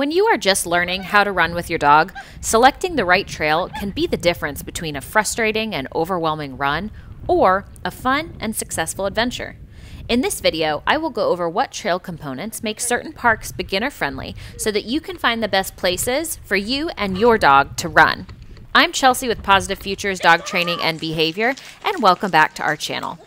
When you are just learning how to run with your dog, selecting the right trail can be the difference between a frustrating and overwhelming run or a fun and successful adventure. In this video, I will go over what trail components make certain parks beginner-friendly so that you can find the best places for you and your dog to run. I'm Chelsea with Pawsitive Futures Dog Training and Behavior, and welcome back to our channel.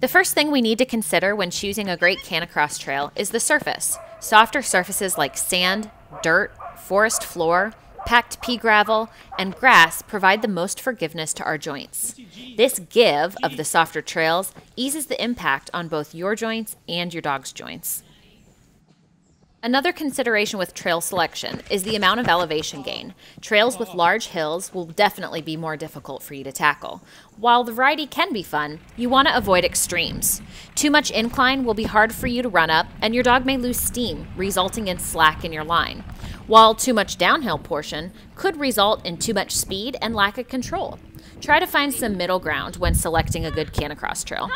The first thing we need to consider when choosing a great Canicross trail is the surface. Softer surfaces like sand, dirt, forest floor, packed pea gravel, and grass provide the most forgiveness to our joints. This give of the softer trails eases the impact on both your joints and your dog's joints. Another consideration with trail selection is the amount of elevation gain. Trails with large hills will definitely be more difficult for you to tackle. While the variety can be fun, you want to avoid extremes. Too much incline will be hard for you to run up, and your dog may lose steam, resulting in slack in your line. While too much downhill portion could result in too much speed and lack of control. Try to find some middle ground when selecting a good Canicross trail.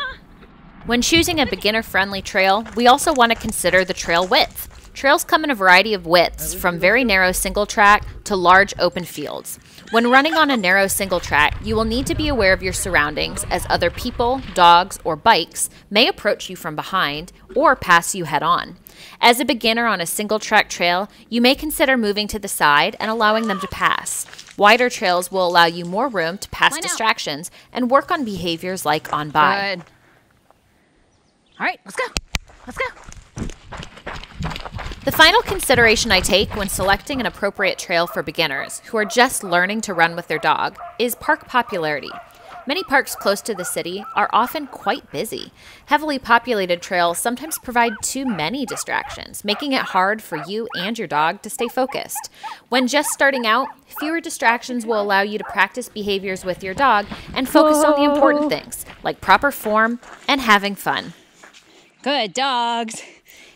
When choosing a beginner-friendly trail, we also want to consider the trail width. Trails come in a variety of widths, from very narrow single track to large open fields. When running on a narrow single track, you will need to be aware of your surroundings, as other people, dogs, or bikes may approach you from behind or pass you head on. As a beginner on a single track trail, you may consider moving to the side and allowing them to pass. Wider trails will allow you more room to pass distractions and work on behaviors like on by. Good. All right, let's go. Let's go. The final consideration I take when selecting an appropriate trail for beginners who are just learning to run with their dog is park popularity. Many parks close to the city are often quite busy. Heavily populated trails sometimes provide too many distractions, making it hard for you and your dog to stay focused. When just starting out, fewer distractions will allow you to practice behaviors with your dog and focus on the important things, like proper form and having fun. Good dogs.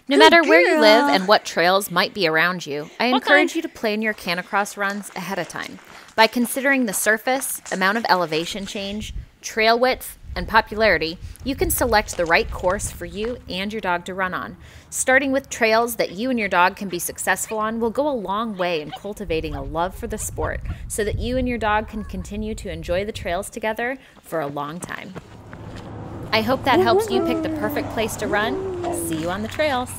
No matter where you live and what trails might be around you, I encourage you to plan your Canicross runs ahead of time. By considering the surface, amount of elevation change, trail width, and popularity, you can select the right course for you and your dog to run on. Starting with trails that you and your dog can be successful on will go a long way in cultivating a love for the sport so that you and your dog can continue to enjoy the trails together for a long time. I hope that helps you pick the perfect place to run. See you on the trails.